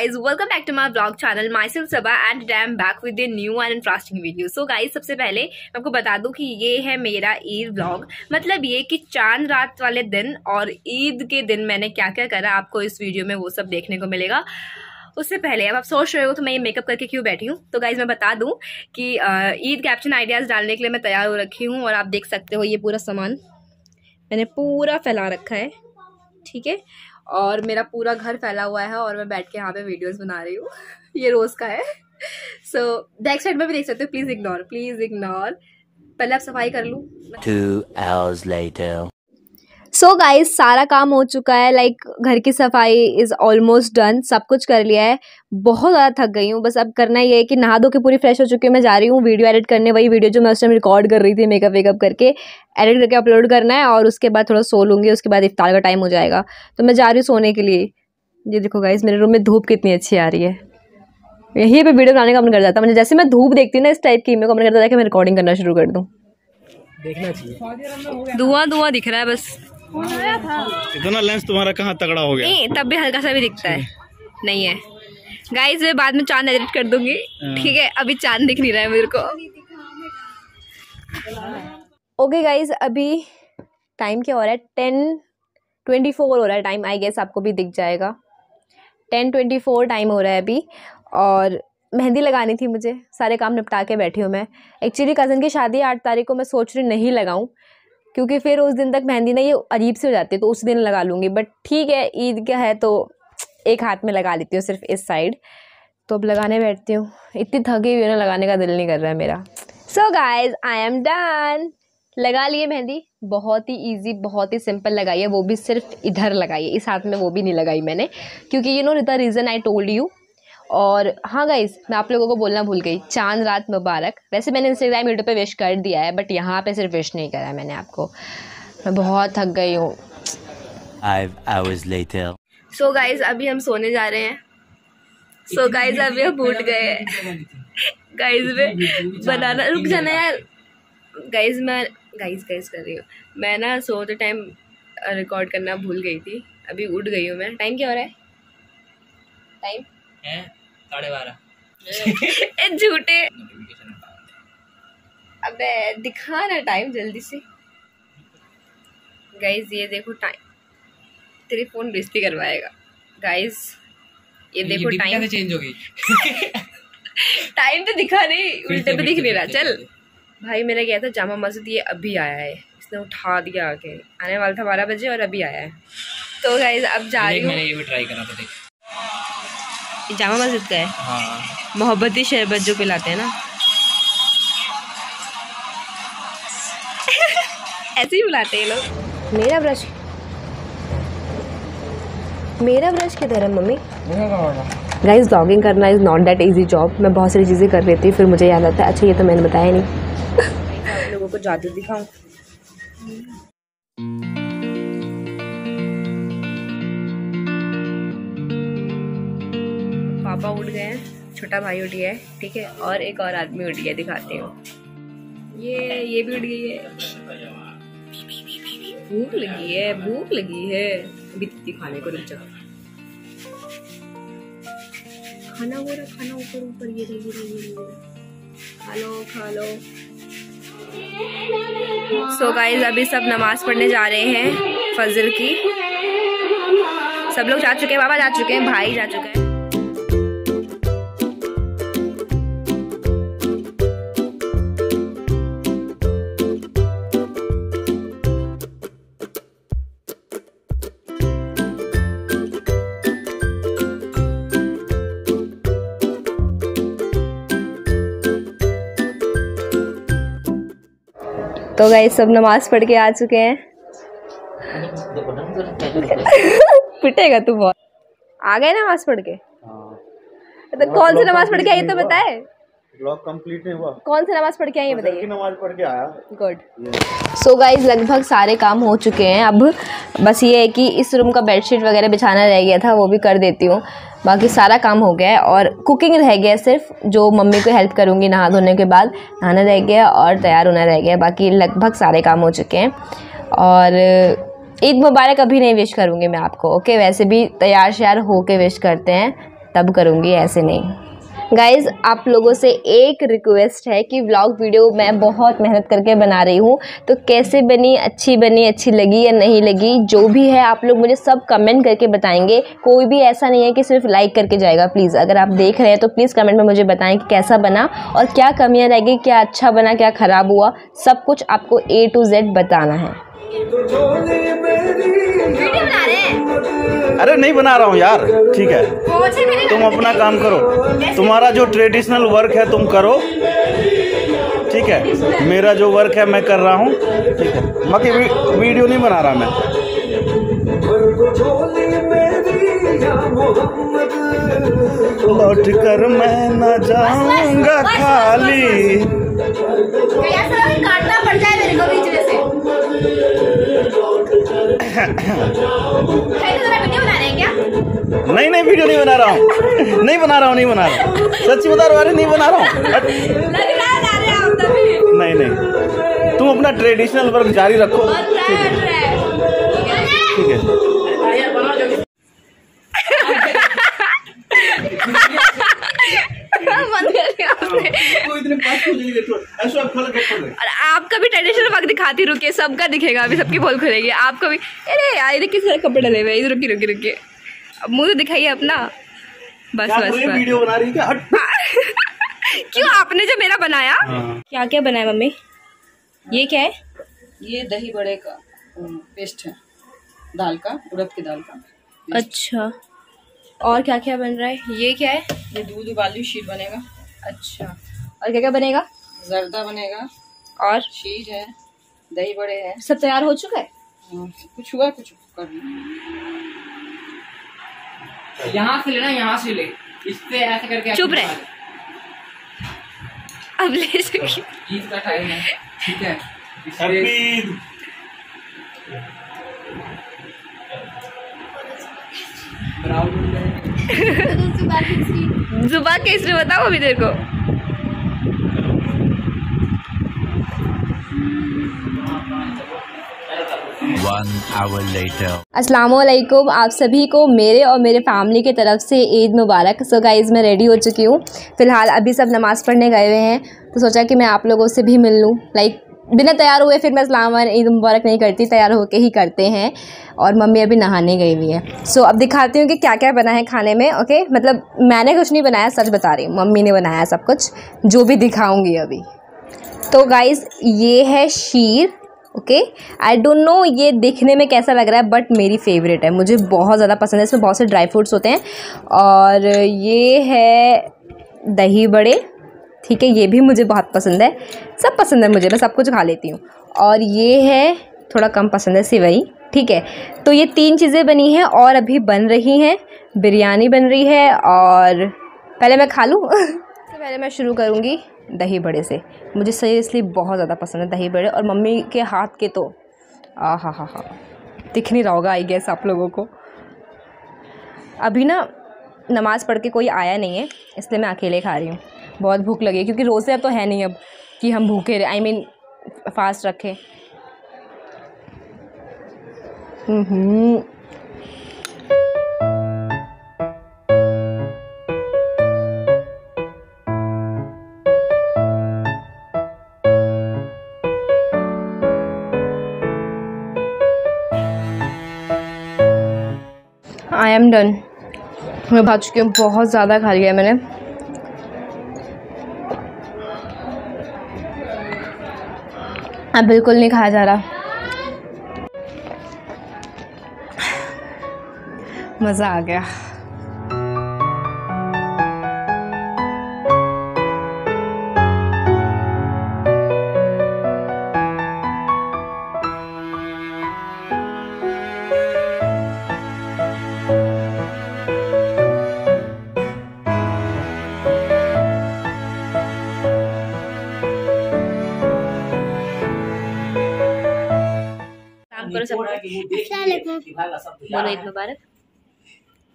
guys, welcome back to my vlog channel. Myself Sabha and today I am back with a new and interesting video. So guys, सबसे पहले मैं आपको बता दूं कि ये है मेरा ईद व्लॉग, मतलब ये कि चांद रात वाले दिन और ईद के दिन मैंने क्या क्या करा आपको इस वीडियो में वो सब देखने को मिलेगा। उससे पहले अब आप सोच रहे हो तो मैं ये मेकअप करके क्यों बैठी हूँ, तो गाइज मैं बता दूँ कि ईद कैप्शन आइडियाज़ डालने के लिए मैं तैयार हो रखी हूँ और आप देख सकते हो ये पूरा सामान मैंने पूरा फैला रखा है, ठीक है। और मेरा पूरा घर फैला हुआ है और मैं बैठ के यहाँ पे वीडियोस बना रही हूँ ये रोज़ का है। सो बैक साइड में भी देख सकते हो, प्लीज़ इग्नोर पहले आप सफाई कर लूँ। 2 hours later सो गाइस सारा काम हो चुका है, लाइक घर की सफाई इज़ ऑलमोस्ट डन, सब कुछ कर लिया है। बहुत ज़्यादा थक गई हूँ, बस अब करना ये है कि नहा धो के पूरी फ्रेश हो चुकी हूँ। मैं जा रही हूँ वीडियो एडिट करने, वही वीडियो जो मैं उस टाइम रिकॉर्ड कर रही थी मेकअप वेकअप करके एडिट करके अपलोड करना है और उसके बाद थोड़ा सो लूँगी, उसके बाद इफ्तार का टाइम हो जाएगा। तो मैं जा रही हूँ सोने के लिए। ये देखो गाइस मेरे रूम में धूप कितनी अच्छी आ रही है, यहीं पर वीडियो बनाने का मन कर जाता है मुझे। जैसे मैं धूप देखती हूँ ना इस टाइप की, मेरे को मन करता था कि मैं रिकॉर्डिंग करना शुरू कर दूँ। देखना चाहिए धुआं दिख रहा है बस, इतना लेंस तुम्हारा कहाँ तगड़ा हो गया। नहीं तब भी हल्का सा भी दिखता है, नहीं है गाइस मैं बाद में चांद एडिट कर दूंगी, ठीक है। अभी चांद दिख नहीं रहा है मेरे को। ओके गाइस अभी टाइम क्या हो रहा है, 10:24 हो रहा है टाइम, आई गेस आपको भी दिख जाएगा 10:24 टाइम हो रहा है अभी। और मेहंदी लगानी थी मुझे, सारे काम निपटा के बैठी हूँ मैं। एक्चुअली कज़न की शादी 8 तारीख को, मैं सोच रही नहीं लगाऊँ क्योंकि फिर उस दिन तक मेहंदी ना ये अजीब से हो जाती है, तो उस दिन लगा लूँगी। बट ठीक है ईद क्या है तो एक हाथ में लगा लेती हूँ सिर्फ इस साइड, तो अब लगाने बैठती हूँ। इतनी थकी हुई है ना, लगाने का दिल नहीं कर रहा है मेरा। So guys I am done, लगा लिए मेहंदी, बहुत ही ईजी बहुत ही सिंपल लगाई है, वो भी सिर्फ इधर लगाई है, इस हाथ में वो भी नहीं लगाई मैंने क्योंकि you know the reason I told you. और हाँ गाइज़ मैं आप लोगों को बोलना भूल गई, चांद रात मुबारक। वैसे मैंने इंस्टाग्राम यूट्यूब पे विश कर दिया है बट यहाँ पे सिर्फ विश नहीं करा मैंने आपको। मैं बहुत थक गई हूँ। 5 hours later सो गाइज़ अभी हम सोने जा रहे हैं। सो गाइज़ अभी हम उठ गए गाइज़ में बनाना रुक जाना यार गाइज़ मैं गाइज़ कर रही हूँ मैं ना, सोते टाइम रिकॉर्ड करना भूल गई थी, अभी उठ गई हूँ मैं। टाइम क्या हो रहा है, टाइम है 12:15 झूठे अबे दिखा ना टाइम जल्दी से। गाइज ये देखो टाइम, तेरे फोन डिस्प्ले करवाएगा गाइज, ये देखो टाइम चेंज हो गई टाइम तो दिखा नहीं, उल्टे पे दिख नहीं रहा। चल भाई मेरा गया था जामा मस्जिद, ये अभी आया है, इसने उठा दिया आके, आने वाला था 12 बजे और अभी आया है। तो गाइज अब जा रही हूँ, मैंने ये भी ट्राई करा था, देख जामा मस्जिद का है। हाँ। मोहब्बती शरबत जो पिलाते हैं ना ऐसे ही बुलाते हैं लोग। मेरा ब्रश किधर है मम्मी? गाइस ब्लॉगिंग करना is not that easy job, मैं बहुत सारी चीज़ें कर लेती हूँ फिर मुझे याद आता है अच्छा ये तो मैंने बताया नहीं। आप लोगों को जादू दिखाऊँ, पापा उठ गए हैं, छोटा भाई उठ गया है, ठीक है, और एक और आदमी उठ गया, दिखाते हो ये भी उठ गई है। भूख लगी है बिट्टी खाने को, रुक खाना हो रहा, खाना ऊपर ऊपर ये खा लो। सो गाइस अभी सब नमाज पढ़ने जा रहे हैं फजर की, सब लोग जा चुके हैं, बाबा जा चुके हैं, भाई जा चुके हैं। तो गाइस सब नमाज पढ़ के आ चुके हैं पिटेगा तू बहुत। आ गए नमाज पढ़ के? तो कौन सी नमाज पढ़ के आई तो बताए, ब्लॉग कंप्लीट नहीं हुआ। कौन सी नमाज पढ़ के आई ये बताइए? नमाज पढ़ के आया। गुड। सो गाइस लगभग सारे काम हो चुके हैं, अब बस ये है कि इस रूम का बेडशीट वगैरह बिछाना रह गया था, वो भी कर देती हूँ। बाकी सारा काम हो गया है और कुकिंग रह गया है सिर्फ, जो मम्मी को हेल्प करूँगी नहा धोने के बाद, नहाना रह गया और तैयार होना रह गया, बाकी लगभग सारे काम हो चुके हैं। और ईद मुबारक अभी नहीं विश करूँगी मैं आपको, ओके, वैसे भी तैयार श्यार होके विश करते हैं। तब करूँगी, ऐसे नहीं। गाइज़, आप लोगों से एक रिक्वेस्ट है कि व्लॉग वीडियो मैं बहुत मेहनत करके बना रही हूँ, तो कैसे बनी, अच्छी लगी या नहीं लगी, जो भी है आप लोग मुझे सब कमेंट करके बताएंगे। कोई भी ऐसा नहीं है कि सिर्फ लाइक करके जाएगा। प्लीज़, अगर आप देख रहे हैं तो प्लीज़ कमेंट में मुझे बताएं कि कैसा बना और क्या कमियाँ रह गई, क्या अच्छा बना, क्या ख़राब हुआ, सब कुछ आपको A to Z बताना है। वीडियो बना रहे हैं? अरे नहीं बना रहा हूँ यार, ठीक है, तुम अपना काम करो, तुम्हारा जो ट्रेडिशनल वर्क है तुम करो, ठीक है, मेरा जो वर्क है मैं कर रहा हूँ, ठीक है, बाकी वीडियो नहीं बना रहा मैं। लौट कर मैं न जाऊँगा खाली। काटना पड़ता है मेरे को बीच में से। वीडियो बना रहे हैं क्या? नहीं, वीडियो नहीं बना रहा हूँ नहीं बना रहा हूँ, सच्ची बता रहा हूँ। अरे नहीं बना रहा हूँ, नहीं, तुम अपना ट्रेडिशनल वर्क जारी रखो, ठीक है। और आपका भी ट्रेडिशनल वर्क दिखाती, रुके, सबका दिखेगा अभी, सबकी बोल खुलेगी, आपका भी। अरे यार, किस तरह कपड़े डले हुए, रुकी, अब मुँह तो दिखाइए अपना। बस वीडियो बना रही क्या? क्यों, आपने जो मेरा बनाया, क्या क्या बनाया मम्मी? ये क्या है? ये दही बड़े का पेस्ट है, दाल का, उड़द की दाल का। अच्छा, और क्या क्या बन रहा है? ये क्या है? ये दूध उबाली शीर बनेगा। अच्छा, और क्या क्या बनेगा? जर्दा बनेगा और शीर है, दही बड़े हैं। सब तैयार हो चुका है? कुछ हुआ, कुछ कर। यहाँ से लेना, यहाँ से ले, इस पे ऐसे करके चुप रहे। अब ले ईद का टाइम है, ठीक है। जुबा कैसे बताओ अभी तेरे को। अस्सलामुअलैकुम, आप सभी को मेरे और मेरे फैमिली की तरफ से ईद मुबारक। सो गाइज़, मैं रेडी हो चुकी हूँ फ़िलहाल, अभी सब नमाज़ पढ़ने गए हुए हैं, तो सोचा कि मैं आप लोगों से भी मिल लूँ। लाइक बिना तैयार हुए फिर मैं सलाम और ईद मुबारक नहीं करती, तैयार होके ही करते हैं। और मम्मी अभी नहाने गई हुई है। सो अब दिखाती हूँ कि क्या क्या बना है खाने में। ओके, मतलब मैंने कुछ नहीं बनाया, सच बता रही हूँ, मम्मी ने बनाया सब कुछ, जो भी दिखाऊँगी अभी। तो गाइज़, ये है शीर। ओके, आई डोंट नो ये दिखने में कैसा लग रहा है, बट मेरी फेवरेट है, मुझे बहुत ज़्यादा पसंद है। इसमें बहुत से ड्राई फ्रूट्स होते हैं। और ये है दही बड़े, ठीक है, ये भी मुझे बहुत पसंद है, सब पसंद है मुझे, मैं सब कुछ खा लेती हूँ। और ये है, थोड़ा कम पसंद है, सिवई, ठीक है। तो ये 3 चीज़ें बनी हैं और अभी बन रही हैं। बिरयानी बन रही है, और पहले मैं खा लूँ। सबसे पहले मैं शुरू करूँगी दही बड़े से। मुझे सीरियसली बहुत ज़्यादा पसंद है दही बड़े, और मम्मी के हाथ के तो आ हा, दिख नहीं रहा होगा आई गेस आप लोगों को। अभी ना नमाज़ पढ़ के कोई आया नहीं है, इसलिए मैं अकेले खा रही हूँ। बहुत भूख लगी, क्योंकि रोज़े तो है नहीं अब कि हम भूखे रहे, I mean, फास्ट रखें। आई एम डन, मैं भाग चुकी हूँ, बहुत ज़्यादा खा लिया मैंने। अब बिल्कुल नहीं खाया जा रहा, मज़ा आ गया। बोलो ईद मुबारक,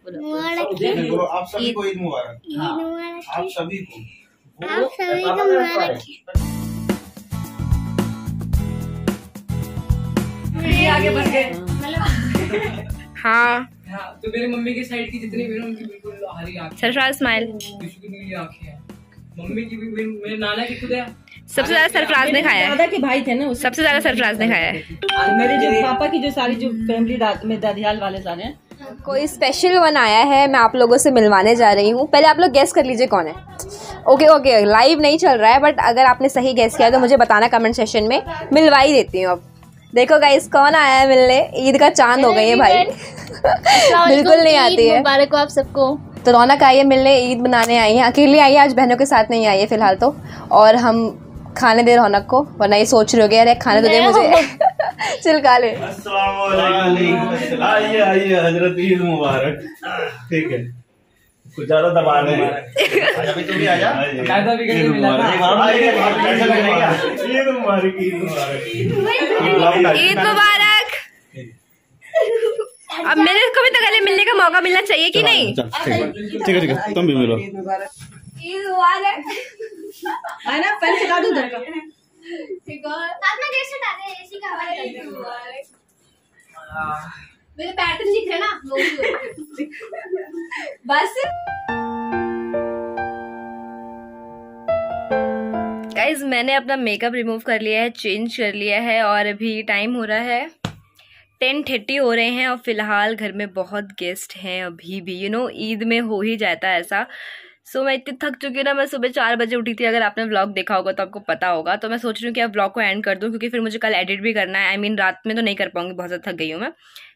बोलो आप सभी को ईद मुबारक, आप सभी को, मुबारक। आगे बढ़ गए। हाँ। हाँ, तो मेरे मम्मी के साइड की जितनी बहन उनकी बिल्कुल हरी आँखें, सरफराज स्माइल, बिल्कुल आँखें हैं। मम्मी की भी, मेरे नाना की खुद है। सबसे ज्यादा सरफराज ने खाया है, दादा के भाई थे ना, सबसे ज्यादा सरफराज ने खाया है। मेरे जो पापा की जो सारी जो फैमिली में दादियाल वाले सारे हैं। कोई स्पेशल वन आया है, मैं आप लोगों से मिलवाने जा रही हूँ। पहले आप लोग गेस कर लीजिए कौन है। ओके ओके, लाइव नहीं चल रहा है, बट अगर आपने सही गेस किया तो मुझे बताना कमेंट सेशन में, मिलवा ही देती हूँ। अब देखो गाइस कौन आया है मिलने। ईद का चांद हो गई है भाई, बिल्कुल नहीं आती है। मुबारक हो आप सबको। तो रौनक आई है मिलने, ईद मनाने आई है, अकेले आई है, आज बहनों के साथ नहीं आई है फिलहाल तो। और हम खाने दे रौनक को, वरना ये सोच रहे हो गया यार खाने तो दे मुझे। चल खा ले। आइए आइए, हजरत ईद मुबारक। ठीक है, कुछ ज्यादा दबा नहीं है। ईद मुबारक। अब मेरे को भी तो गले मिलने का मौका मिलना चाहिए कि नहीं। ठीक है ठीक है, तुम भी मिलो। ईद मुबारक। है ना, पैर चला दो उधर का। ठीक है, साथ में देर से डाले ऐसी का हवा निकल रही है। मेरे पैटर्न दिख रहा है ना, वो बस। गाइस मैंने अपना मेकअप रिमूव कर लिया है, चेंज कर लिया है, और अभी टाइम हो रहा है 10:30 हो रहे हैं। और फिलहाल घर में बहुत गेस्ट हैं अभी भी, यू नो ईद में हो ही जाता है ऐसा। सो मैं इतनी थक चुकी हूँ ना, मैं सुबह 4 बजे उठी थी। अगर आपने व्लॉग देखा होगा तो आपको पता होगा। तो मैं सोच रही हूँ कि अब व्लॉग को एंड कर दूँ, क्योंकि फिर मुझे कल एडिट भी करना है। आई मीन रात में तो नहीं कर पाऊँगी, बहुत ज़्यादा थक गई हूँ मैं।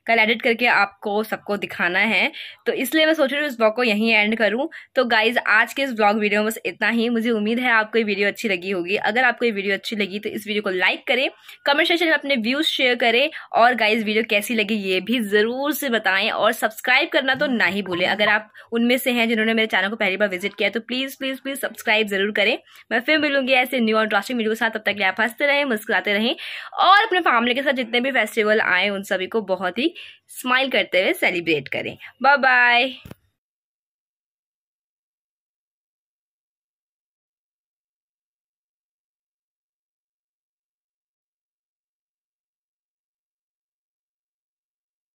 कल एडिट करके आपको सबको दिखाना है, तो इसलिए मैं सोच रही हूँ इस व्लॉग को यहीं एंड करूँ। तो गाइज आज के इस व्लॉग वीडियो में बस इतना ही। मुझे उम्मीद है आपको ये वीडियो अच्छी लगी होगी। अगर आपको ये वीडियो अच्छी लगी तो इस वीडियो को लाइक करें, कमेंट सेक्शन में अपने व्यूज शेयर करें, और गाइज वीडियो कैसी लगी ये भी ज़रूर से बताएं। और सब्सक्राइब करना तो ना ही भूलें। अगर आप उनमें से हैं जिन्होंने मेरे चैनल को पहली बार विजिट किया तो प्लीज़ प्लीज़ प्लीज़ सब्सक्राइब जरूर करें। मैं फिर मिलूंगी ऐसे न्यू और इंटरेस्टिंग वीडियो के साथ। तब तक के आप हंसते रहें, मुस्कुराते रहें, और अपने फैमिली के साथ जितने भी फेस्टिवल आए उन सभी को बहुत ही स्माइल करते हुए सेलिब्रेट करें। Bye bye.